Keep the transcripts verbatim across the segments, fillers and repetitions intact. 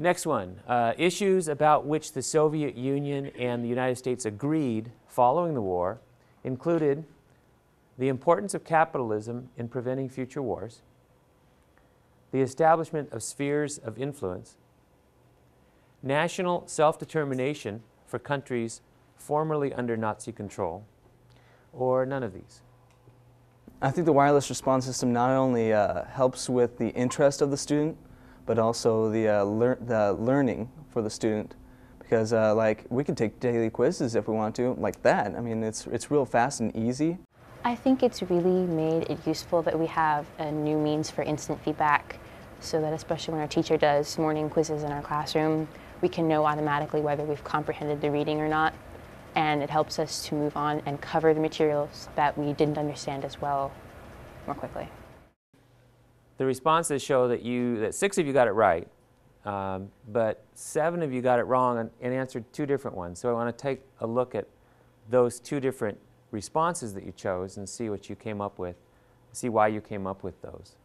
Next one, uh, issues about which the Soviet Union and the United States agreed following the war included the importance of capitalism in preventing future wars, the establishment of spheres of influence, national self-determination for countries formerly under Nazi control, or none of these. I think the wireless response system not only uh, helps with the interest of the student, but also the, uh, lear the learning for the student, because uh, like we can take daily quizzes if we want to, like that. I mean, it's, it's real fast and easy. I think it's really made it useful that we have a new means for instant feedback, so that especially when our teacher does morning quizzes in our classroom, we can know automatically whether we've comprehended the reading or not, and it helps us to move on and cover the materials that we didn't understand as well more quickly. The responses show that you, that six of you got it right, um, but seven of you got it wrong and, and answered two different ones. So I want to take a look at those two different responses that you chose and see what you came up with, see why you came up with those.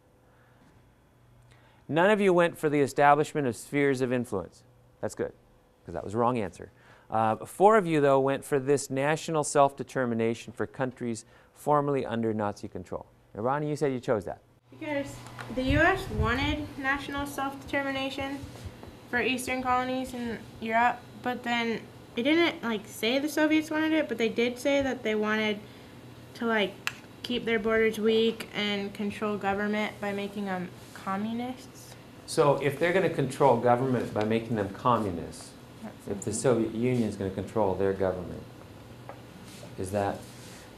None of you went for the establishment of spheres of influence. That's good, because that was the wrong answer. Uh, four of you, though, went for this national self-determination for countries formerly under Nazi control. Now, Ronnie, you said you chose that. Because the U S wanted national self-determination for Eastern colonies in Europe, but then it didn't, like, say the Soviets wanted it, but they did say that they wanted to, like, keep their borders weak and control government by making them communists. So if they're going to control government by making them communists, if the Soviet Union is going to control their government, is that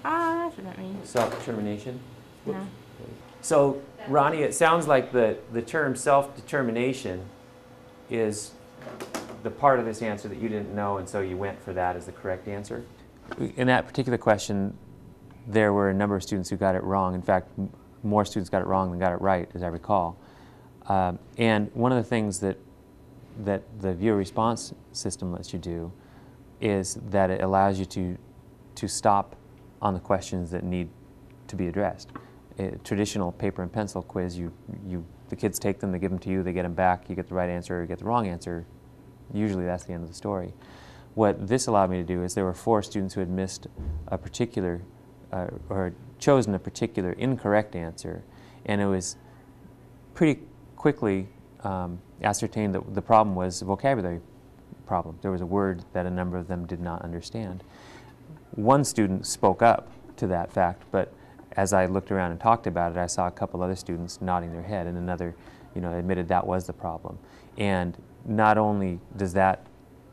ah, that's what that means. Self-determination? No. So, Ronnie, it sounds like the, the term self-determination is the part of this answer that you didn't know, and so you went for that as the correct answer. In that particular question, there were a number of students who got it wrong. In fact, m more students got it wrong than got it right, as I recall. Um, and one of the things that that the viewer response system lets you do is that it allows you to, to stop on the questions that need to be addressed. A traditional paper and pencil quiz, you, you, the kids take them, they give them to you, they get them back, you get the right answer or you get the wrong answer. Usually that's the end of the story. What this allowed me to do is there were four students who had missed a particular, uh, or chosen a particular incorrect answer, and it was pretty quickly um, ascertained that the problem was a vocabulary problem. There was a word that a number of them did not understand. One student spoke up to that fact, but as I looked around and talked about it, I saw a couple other students nodding their head, and another, you know, admitted that was the problem. And not only does that,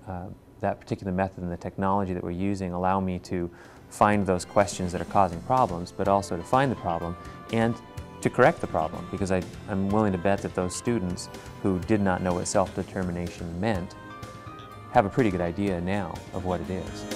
uh, that particular method and the technology that we're using allow me to find those questions that are causing problems, but also to find the problem and to correct the problem, because I, I'm willing to bet that those students who did not know what self-determination meant have a pretty good idea now of what it is.